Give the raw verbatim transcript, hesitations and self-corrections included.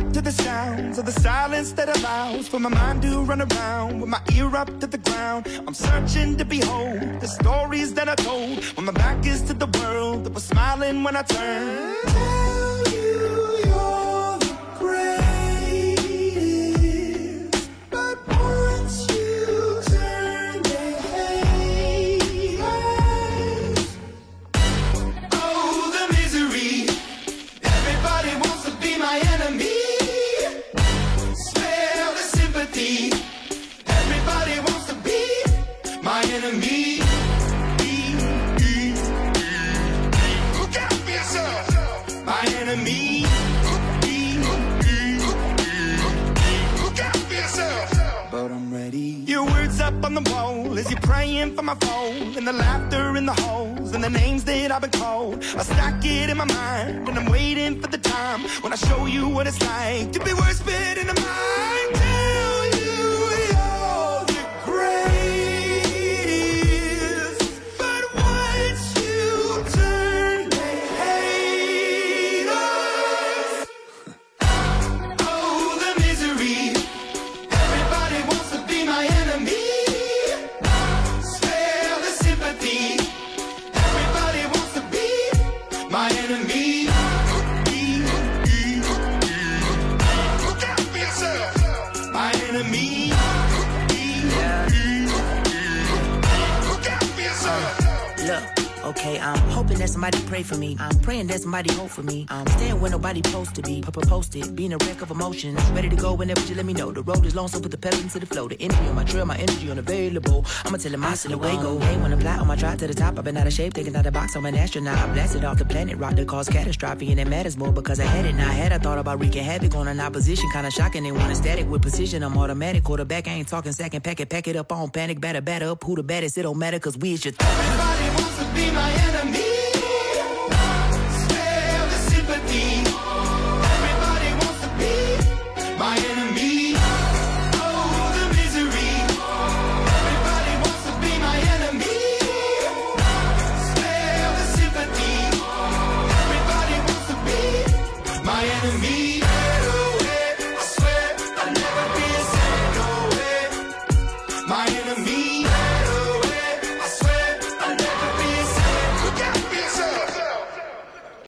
up to the sounds of the silence that allows for my mind to run around, with my ear up to the ground. I'm searching to behold the stories that I told, when my back is to the world that was smiling when I turned. On the wall as you're praying for my phone, and the laughter in the holes and the names that I've been called. I stack it in my mind and I'm waiting for the time when I show you what it's like to be worse fit in the mind. Tell you you're the greatest, but once you turn they hate us. Oh, the misery. Everybody wants to be my enemy. Okay, I'm hoping that somebody pray for me. I'm praying that somebody hope for me. I'm staying where nobody supposed to be. Papa posted, being a wreck of emotions. Ready to go whenever you let me know. The road is long, so put the pedal into the flow. The energy on my trail, my energy unavailable. I'ma tell him I still away go. Hey, when I fly on my drive to the top, I've been out of shape, taking out the box, I'm an astronaut. I blasted off the planet, rock that caused catastrophe, and it matters more because I had it. Now I had, I thought about wreaking havoc on an opposition. Kinda shocking, they want a static with precision. I'm automatic, quarterback, I ain't talking sack and pack it, pack it up on panic, batter, batter up. Who the baddest? It don't matter, cause we is your. Everybody wants to be my enemy.